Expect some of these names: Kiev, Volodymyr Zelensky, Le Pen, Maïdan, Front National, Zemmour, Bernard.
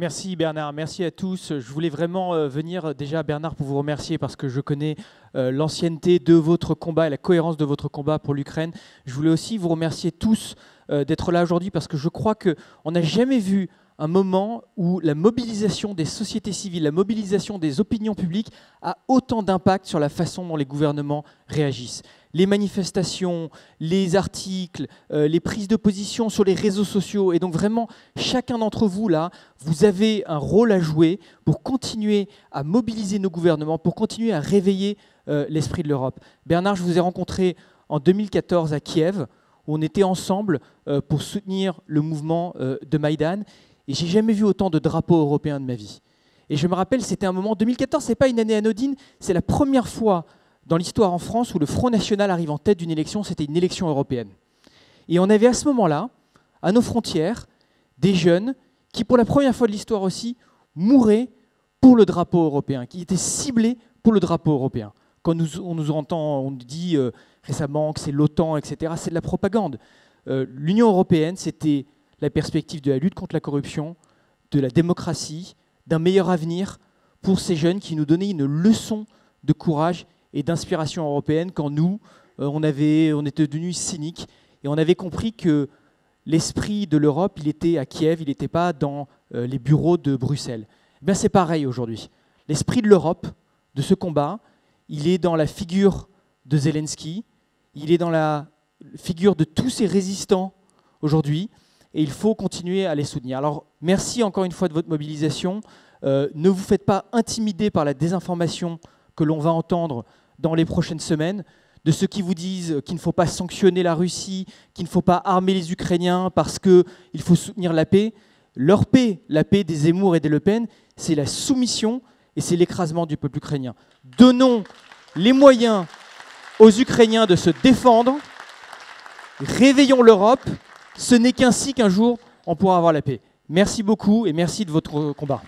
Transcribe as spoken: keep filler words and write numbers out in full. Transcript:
Merci Bernard, merci à tous. Je voulais vraiment venir déjà, Bernard, pour vous remercier parce que je connais l'ancienneté de votre combat et la cohérence de votre combat pour l'Ukraine. Je voulais aussi vous remercier tous d'être là aujourd'hui parce que je crois qu'on n'a jamais vu un moment où la mobilisation des sociétés civiles, la mobilisation des opinions publiques a autant d'impact sur la façon dont les gouvernements réagissent. Les manifestations, les articles, euh, les prises de position sur les réseaux sociaux. Et donc vraiment, chacun d'entre vous, là, vous avez un rôle à jouer pour continuer à mobiliser nos gouvernements, pour continuer à réveiller euh, l'esprit de l'Europe. Bernard, je vous ai rencontré en deux mille quatorze à Kiev, où on était ensemble euh, pour soutenir le mouvement euh, de Maïdan. Et j'ai jamais vu autant de drapeaux européens de ma vie. Et je me rappelle, c'était un moment, deux mille quatorze, c'est pas une année anodine, c'est la première fois dans l'histoire en France où le Front National arrive en tête d'une élection, c'était une élection européenne. Et on avait à ce moment-là, à nos frontières, des jeunes qui, pour la première fois de l'histoire aussi, mouraient pour le drapeau européen, qui étaient ciblés pour le drapeau européen. Quand nous, on nous entend, on nous dit euh, récemment que c'est l'OTAN, et cetera, c'est de la propagande. Euh, L'Union européenne, c'était la perspective de la lutte contre la corruption, de la démocratie, d'un meilleur avenir pour ces jeunes qui nous donnaient une leçon de courage et d'inspiration européenne quand nous, euh, on, avait, on était devenus cyniques et on avait compris que l'esprit de l'Europe, il était à Kiev, il n'était pas dans euh, les bureaux de Bruxelles. Eh bien, c'est pareil aujourd'hui. L'esprit de l'Europe, de ce combat, il est dans la figure de Zelensky, il est dans la figure de tous ces résistants aujourd'hui. Et il faut continuer à les soutenir. Alors, merci encore une fois de votre mobilisation. Euh, ne vous faites pas intimider par la désinformation que l'on va entendre dans les prochaines semaines, de ceux qui vous disent qu'il ne faut pas sanctionner la Russie, qu'il ne faut pas armer les Ukrainiens parce qu'il faut soutenir la paix. Leur paix, la paix des Zemmour et des Le Pen, c'est la soumission et c'est l'écrasement du peuple ukrainien. Donnons les moyens aux Ukrainiens de se défendre. Réveillons l'Europe. Ce n'est qu'ainsi qu'un jour, on pourra avoir la paix. Merci beaucoup et merci de votre combat.